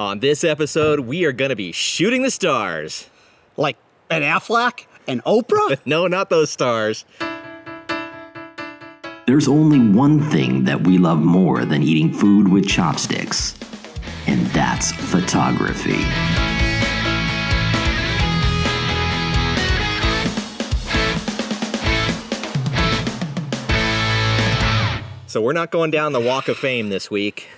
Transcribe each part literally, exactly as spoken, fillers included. On this episode, we are going to be shooting the stars. Like an Affleck? An Oprah? No, not those stars. There's only one thing that we love more than eating food with chopsticks, and that's photography. So we're not going down the Walk of Fame this week.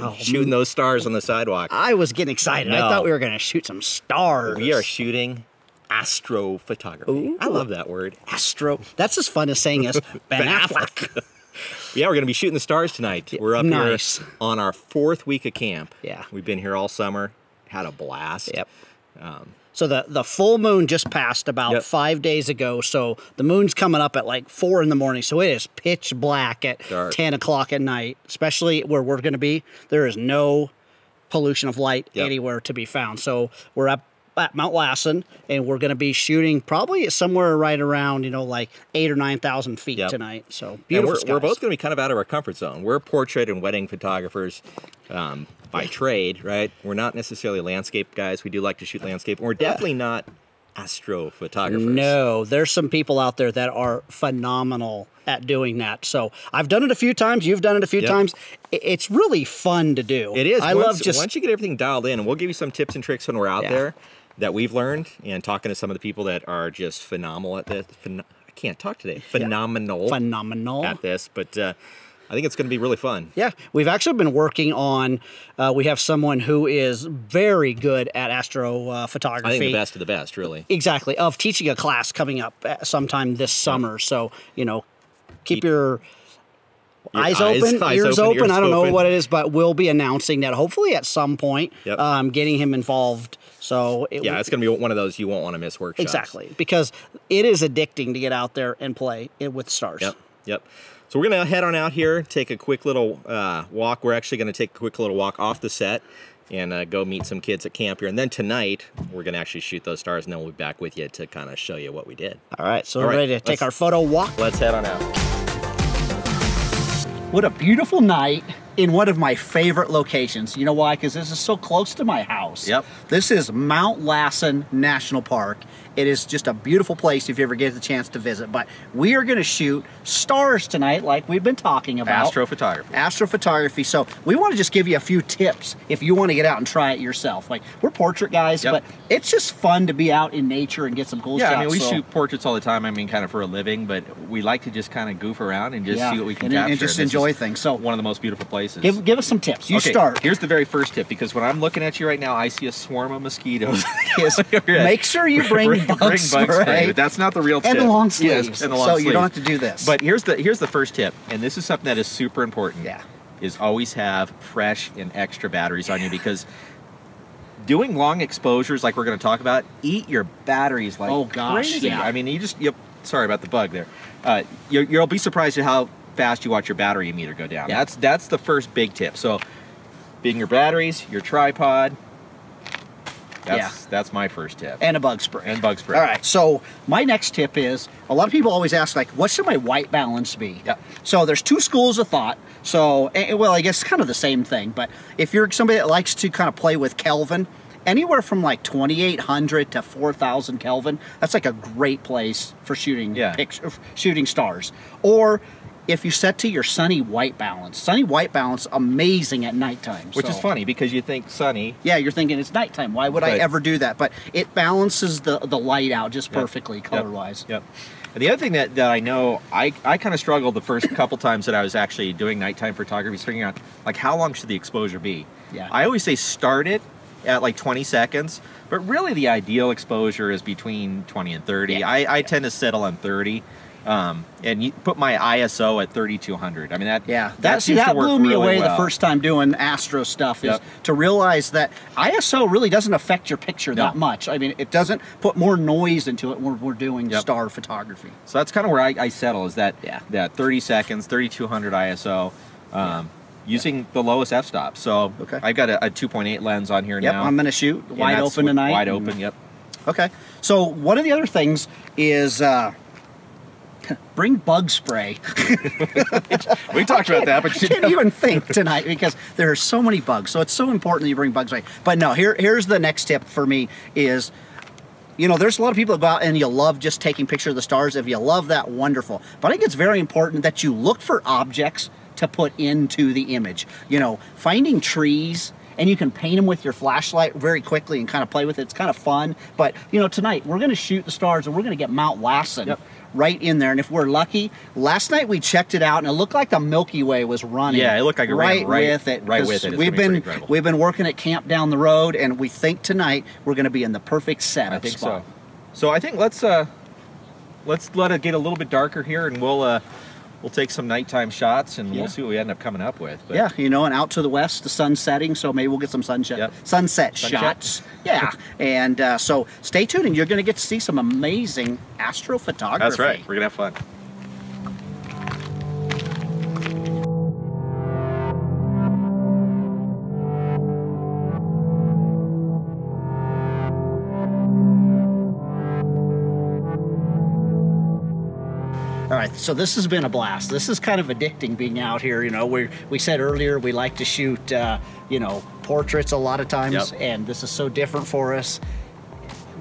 Oh, shooting those stars on the sidewalk. I was getting excited. No. I thought we were going to shoot some stars. We are shooting astrophotography. Ooh. I love that word. Astro. That's as fun as saying as Ben Affleck. Yeah, we're going to be shooting the stars tonight. We're up nice. here on our fourth week of camp. Yeah. We've been here all summer. Had a blast. Yep. Um, so the, the full moon just passed about yep. five days ago. So the moon's coming up at like four in the morning. So it is pitch black at Dark. ten o'clock at night, especially where we're going to be. There is no pollution of light yep. anywhere to be found. So we're up at Mount Lassen, and we're going to be shooting probably somewhere right around, you know, like eight or nine thousand feet yep. tonight. So beautiful and we're, we're both going to be kind of out of our comfort zone. We're portrait and wedding photographers um, by yeah. trade, right? We're not necessarily landscape guys. We do like to shoot landscape. We're definitely not astrophotographers. No, there's some people out there that are phenomenal at doing that. So I've done it a few times. You've done it a few yep. times. It's really fun to do. It is. I once, love just... Once you get everything dialed in, and we'll give you some tips and tricks when we're out yeah. there. That we've learned, and talking to some of the people that are just phenomenal at this. Phen I can't talk today. Phenomenal. Yeah. Phenomenal. At this, but uh, I think it's going to be really fun. Yeah. We've actually been working on, uh, we have someone who is very good at astro uh, photography. I think the best of the best, really. Exactly. Of teaching a class coming up sometime this summer. Yeah. So, you know, keep, keep your... Your eyes, eyes open, eyes ears open, open. Ears I don't know open. what it is, but we'll be announcing that hopefully at some point, yep. um, getting him involved. So it Yeah, it's going to be one of those you won't want to miss workshops. Exactly, because it is addicting to get out there and play with stars. Yep, yep. So we're going to head on out here, take a quick little uh, walk. We're actually going to take a quick little walk off the set and uh, go meet some kids at camp here. And then tonight, we're going to actually shoot those stars, and then we'll be back with you to kind of show you what we did. All right, so All we're right, ready to take our photo walk. Let's head on out. What a beautiful night in one of my favorite locations. You know why? Because this is so close to my house. Yep. This is Mount Lassen National Park. It is just a beautiful place if you ever get the chance to visit. But we are going to shoot stars tonight like we've been talking about. Astrophotography. Astrophotography. So we want to just give you a few tips if you want to get out and try it yourself. Like, we're portrait guys, yep. but it's just fun to be out in nature and get some cool yeah, shots. Yeah, I mean, we so. shoot portraits all the time, I mean, kind of for a living, but we like to just kind of goof around and just yeah. see what we can and, capture. And just and enjoy things. So one of the most beautiful places. Give, give us some tips. You okay, start. Here's the very first tip, because when I'm looking at you right now, I see a swarm of mosquitoes. Yes. Make sure you bring, bring bug bring spray. spray. But that's not the real tip. And the long sleeves. Yes, and the long so sleeves. You don't have to do this. But here's the here's the first tip, and this is something that is super important. Yeah. Is always have fresh and extra batteries yeah. on you, because doing long exposures like we're going to talk about, eat your batteries like oh gosh, crazy. Yeah. I mean, you just you, sorry about the bug there. Uh, you, you'll be surprised at how fast you watch your battery meter go down. That's that's the first big tip. So being your batteries, your tripod, that's yeah. that's my first tip. And a bug spray. And bug spray. All right. So my next tip is, a lot of people always ask, like, what should my white balance be? Yeah. So there's two schools of thought. So, well, I guess it's kind of the same thing, but if you're somebody that likes to kind of play with Kelvin, anywhere from like twenty-eight hundred to four thousand Kelvin, that's like a great place for shooting yeah. picture, shooting stars. Or if you set to your sunny white balance. Sunny white balance, amazing at nighttime. Which so. is funny, because you think sunny. Yeah, you're thinking it's nighttime. Why would right. I ever do that? But it balances the, the light out just yep. perfectly color-wise. Yep. Yep. And the other thing that, that I know, I, I kind of struggled the first couple times that I was actually doing nighttime photography, figuring out, like, how long should the exposure be? Yeah. I always say start it at like twenty seconds, but really the ideal exposure is between twenty and thirty. Yeah. I, I yeah. tend to settle on thirty. Um, and you put my I S O at thirty-two hundred. I mean, that yeah, that, that, see, that blew me really away well. the first time doing astro stuff is yep. to realize that I S O really doesn't affect your picture no. that much. I mean, it doesn't put more noise into it when we're doing yep. star photography. So that's kind of where I, I settle is that yeah. that thirty seconds, thirty-two hundred I S O, um, yeah. using yeah. the lowest f-stop. So okay. I've got a, a two point eight lens on here yep, now. Yep, I'm going to shoot wide open tonight. Wide open, yep. Okay. So one of the other things is... Uh, bring bug spray. We talked about that, but I can't even think tonight because there are so many bugs. So it's so important that you bring bug spray. But no, here here's the next tip for me is, you know, there's a lot of people about and you love just taking pictures of the stars. If you love that, wonderful. But I think it's very important that you look for objects to put into the image. You know, finding trees, and you can paint them with your flashlight very quickly and kind of play with it. It's kind of fun. But, you know, tonight we're going to shoot the stars and we're going to get Mount Lassen. Yep. Right in there, and if we're lucky, last night we checked it out, and it looked like the Milky Way was running. Yeah, it looked like it right, ran right with it. Right with it. We've been be we've been working at camp down the road, and we think tonight we're going to be in the perfect setup I think spot. So, so I think let's uh, let's let it get a little bit darker here, and we'll uh, we'll take some nighttime shots, and yeah. we'll see what we end up coming up with. But. Yeah, you know, and out to the west, the sun's setting, so maybe we'll get some sunset yep. sunset, sunset shots. Yeah, and uh, so stay tuned, and you're going to get to see some amazing astrophotography. That's right. We're going to have fun. All right, so this has been a blast. This is kind of addicting being out here. You know, we we said earlier we like to shoot, uh, you know, portraits a lot of times, yep. and this is so different for us.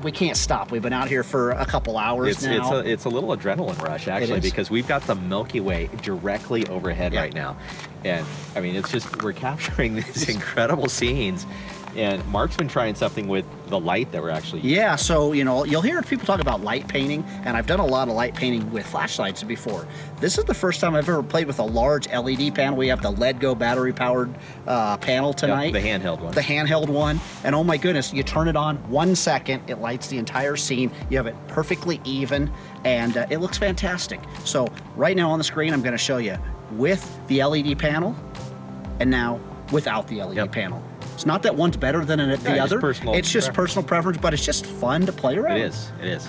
We can't stop. We've been out here for a couple hours it's, now. It's a, it's a little adrenaline rush, actually, because we've got the Milky Way directly overhead yeah. right now. And, I mean, it's just, we're capturing these incredible scenes. And Mark's been trying something with the light that we're actually using. Yeah, so, you know, you'll hear people talk about light painting, and I've done a lot of light painting with flashlights before. This is the first time I've ever played with a large L E D panel. We have the L E D Go battery-powered uh, panel tonight. Yep, the handheld one. The handheld one. And oh my goodness, you turn it on one second, it lights the entire scene. You have it perfectly even, and uh, it looks fantastic. So right now on the screen, I'm gonna show you with the L E D panel, and now without the L E D yep. panel. It's not that one's better than the yeah, other. Just it's just preference. personal preference, but it's just fun to play around. It is. It is.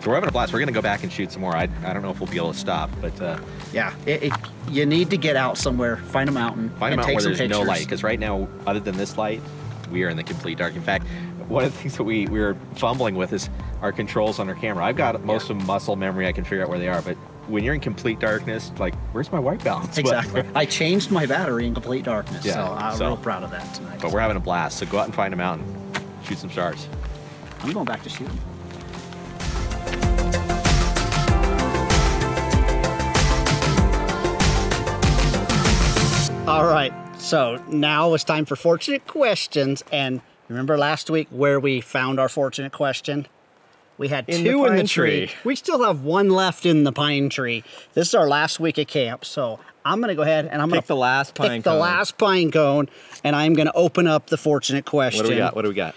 So we're having a blast. We're going to go back and shoot some more. I, I don't know if we'll be able to stop, but uh, yeah, it, it, you need to get out somewhere, find a mountain, find a mountain where there's pictures. no light. Because right now, other than this light, we are in the complete dark. In fact, one of the things that we we were fumbling with is our controls on our camera. I've got most yeah. of muscle memory. I can figure out where they are, but. When you're in complete darkness, like, where's my white balance? Exactly. I changed my battery in complete darkness, yeah, so I'm so, real proud of that tonight. But we're having a blast, so go out and find a mountain, shoot some stars. I'm going back to shooting. All right, so now it's time for Fortunate Questions, and remember last week where we found our Fortunate Question? We had in two the in the tree. tree. We still have one left in the pine tree. This is our last week at camp, so I'm going to go ahead and I'm going to pick the last pine pick cone. the last pine cone, and I'm going to open up the Fortunate Question. What do we got? What do we got?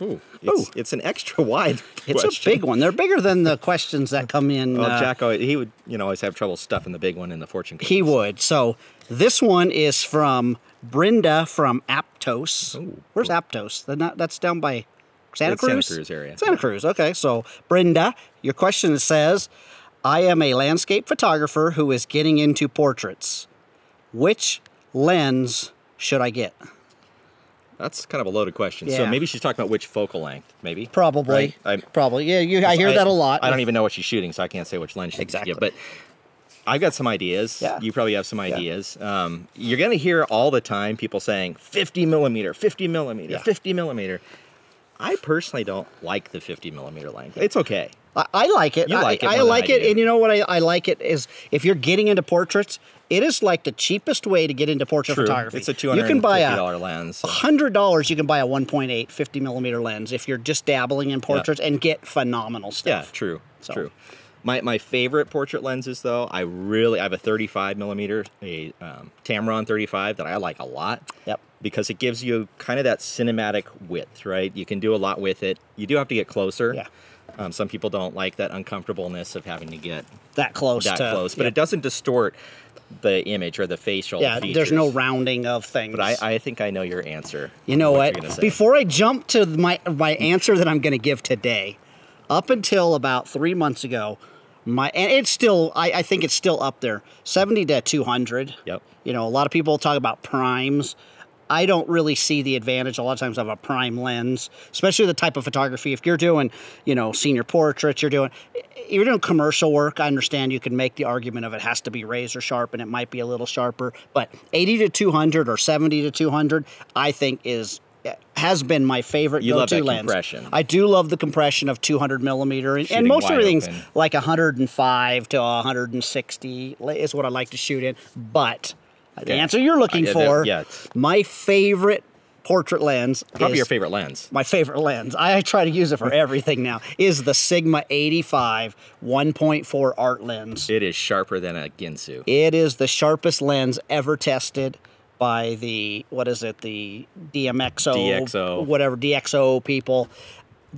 Ooh, it's, Ooh. it's an extra wide It's question. a big one. They're bigger than the questions that come in. Well, uh, Jacko, he would, you know, always have trouble stuffing the big one in the fortune cookies. He would. So this one is from Brenda from Aptos. Ooh. Where's Aptos? Not, that's down by... Santa Cruz? Santa Cruz area. Santa Cruz, okay. So, Brenda, your question says, I am a landscape photographer who is getting into portraits. Which lens should I get? That's kind of a loaded question. Yeah. So maybe she's talking about which focal length, maybe? Probably. Right? I, Probably. Yeah, you, I hear I, that a lot. I don't even know what she's shooting, so I can't say which lens she's exactly. get. But I've got some ideas. Yeah. You probably have some ideas. Yeah. Um, you're going to hear all the time people saying fifty millimeter, fifty millimeter, yeah. fifty millimeter. I personally don't like the fifty millimeter length. It's okay. I, I like it. You I like it. I like I it. Do. And you know what I, I like it is if you're getting into portraits, it is like the cheapest way to get into portrait True. photography. It's a two hundred fifty dollar lens. You can buy a lens, so. one hundred dollars, you can buy a one point eight fifty millimeter lens if you're just dabbling in portraits yeah. and get phenomenal stuff. Yeah, true. So. True. My, my favorite portrait lenses, though, I really, I have a thirty-five millimeter, a um, Tamron thirty-five that I like a lot. Yep. Because it gives you kind of that cinematic width, right? You can do a lot with it. You do have to get closer. Yeah. Um, some people don't like that uncomfortableness of having to get that close. That to, close, but yeah. it doesn't distort the image or the facial yeah, features. There's no rounding of things. But I, I think I know your answer. You know what? what? Before I jump to my my answer that I'm going to give today, up until about three months ago. My and it's still I, I think it's still up there, seventy to two hundred. Yep. You know, a lot of people talk about primes. I don't really see the advantage a lot of times of a prime lens, especially the type of photography. If you're doing, you know, senior portraits, you're doing, you're doing commercial work, I understand you can make the argument of it has to be razor sharp, and it might be a little sharper, but eighty to two hundred or seventy to two hundred, I think is, has been my favorite go-to lens. Compression. I do love the compression of two hundred millimeter, and, and most everything's open. Like one oh five to one sixty is what I like to shoot in, but yeah. The answer you're looking uh, yeah, for, yeah. My favorite portrait lens Probably is, your favorite lens. My favorite lens, I try to use it for everything now, is the Sigma eighty-five one point four Art lens. It is sharper than a Ginsu. It is the sharpest lens ever tested by the, what is it, the D M X O, D X O. Whatever, D X O people.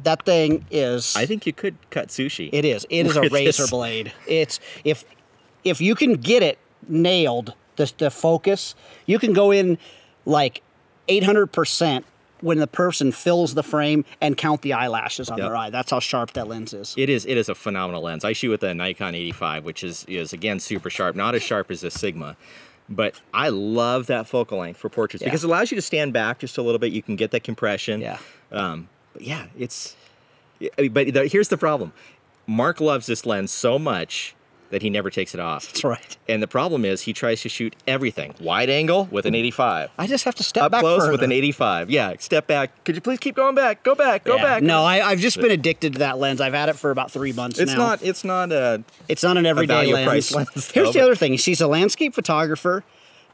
That thing is... I think you could cut sushi. It is. It is a razor blade. It's, if, if you can get it nailed, the, the focus, you can go in like eight hundred percent when the person fills the frame and count the eyelashes on yep. their eye. That's how sharp that lens is. It is. It is a phenomenal lens. I shoot with a Nikon eighty-five, which is, is again, super sharp. Not as sharp as a Sigma. But I love that focal length for portraits yeah. because it allows you to stand back just a little bit. You can get that compression. Yeah. Um, but yeah, it's... I mean, but the, here's the problem. Mark loves this lens so much that he never takes it off. That's right. And the problem is he tries to shoot everything. Wide angle with an eighty-five. I just have to step Up back close further. With an eighty-five. Yeah, step back. Could you please keep going back? Go back, go yeah. back. No, I, I've just been addicted to that lens. I've had it for about three months it's now. Not, it's not a It's not an everyday lens. lens. Here's the other thing. She's a landscape photographer.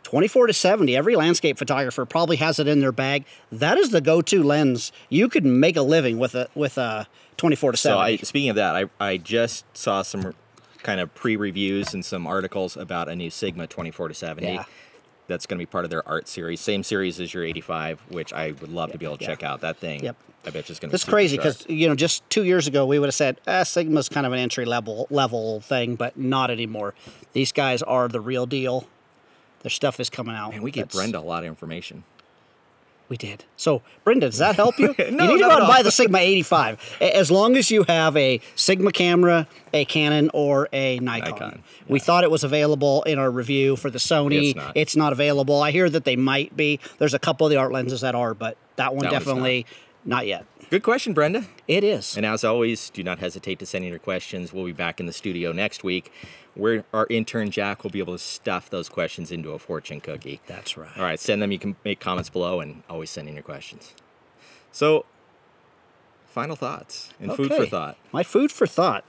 twenty-four to seventy, every landscape photographer probably has it in their bag. That is the go-to lens. You could make a living with a, with a twenty-four to seventy. So I, speaking of that, I, I just saw some... kind of pre-reviews and some articles about a new Sigma twenty-four to seventy yeah. that's going to be part of their Art series, same series as your eighty-five, which I would love yep. to be able to yeah. check out. That thing, yep. I bet it's going to. That's be crazy because you know, just two years ago we would have said ah, Sigma's kind of an entry level level thing, but not anymore. These guys are the real deal. Their stuff is coming out. And we gave that's... Brenda a lot of information. We did. So, Brenda, does that help you? no, you need to go out and buy the Sigma eighty-five. As long as you have a Sigma camera, a Canon, or a Nikon. Nikon. Yeah. We thought it was available in our review for the Sony. It's not. It's not available. I hear that they might be. There's a couple of the Art lenses that are, but that one that definitely not. not yet. Good question, Brenda. It is. And as always, do not hesitate to send in your questions. We'll be back in the studio next week, where our intern Jack will be able to stuff those questions into a fortune cookie. That's right. All right, send them. You can make comments below, and always send in your questions. So, final thoughts and okay. food for thought. My food for thought.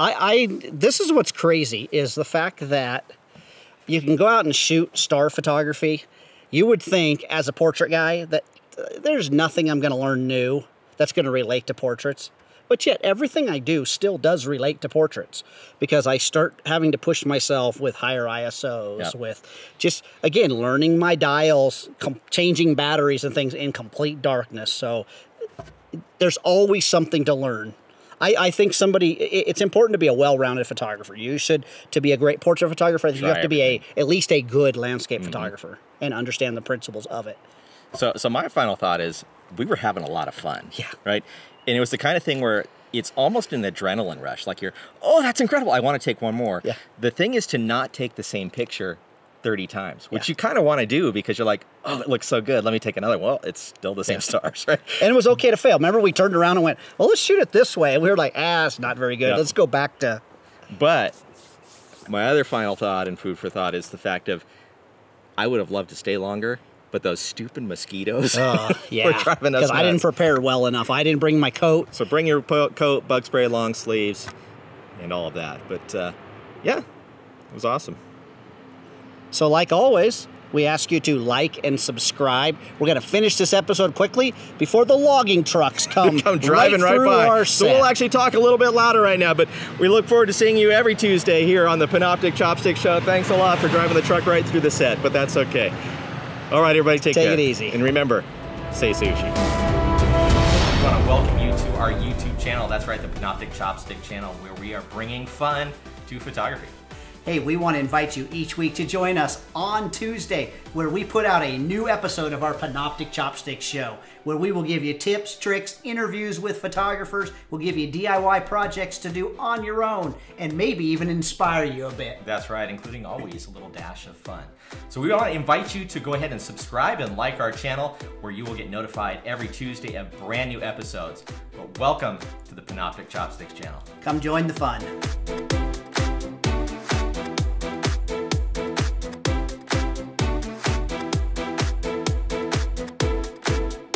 I, I this is what's crazy is the fact that you can go out and shoot star photography. You would think, as a portrait guy, that there's nothing I'm going to learn new that's going to relate to portraits. But yet, everything I do still does relate to portraits because I start having to push myself with higher I S Os, yeah. with just, again, learning my dials, changing batteries and things in complete darkness. So there's always something to learn. I, I think somebody, it, it's important to be a well-rounded photographer. You should, to be a great portrait photographer, you have to be a at least a good landscape mm-hmm. photographer and understand the principles of it. So, so my final thought is we were having a lot of fun, yeah. right? And it was the kind of thing where it's almost an adrenaline rush. Like you're, oh, that's incredible. I want to take one more. Yeah. The thing is to not take the same picture thirty times, which yeah. you kind of want to do because you're like, oh, it looks so good. Let me take another. Well, it's still the same yeah. stars, right? And it was okay to fail. Remember, we turned around and went, well, let's shoot it this way. And we were like, ah, it's not very good. Yep. Let's go back to... But my other final thought and food for thought is the fact of I would have loved to stay longer. But those stupid mosquitoes uh, yeah. were driving us nuts. Because I didn't prepare well enough. I didn't bring my coat. So bring your coat, bug spray, long sleeves, and all of that. But, uh, yeah, it was awesome. So like always, we ask you to like and subscribe. We're going to finish this episode quickly before the logging trucks come, come driving right, right by. Our so set. We'll actually talk a little bit louder right now. But we look forward to seeing you every Tuesday here on the Panoptic Chopstick Show. Thanks a lot for driving the truck right through the set, but that's okay. All right, everybody, take, take care. Take it easy. And remember, say sushi. I want to welcome you to our YouTube channel. That's right, the Panoptic Chopstick channel, where we are bringing fun to photography. hey, we want to invite you each week to join us on Tuesday, where we put out a new episode of our Panoptic Chopstick Show, where we will give you tips, tricks, interviews with photographers. We'll give you D I Y projects to do on your own, and maybe even inspire you a bit. That's right, including always a little dash of fun. So we want to invite you to go ahead and subscribe and like our channel, where you will get notified every Tuesday of brand new episodes. But welcome to the Panoptic Chopsticks channel. Come join the fun.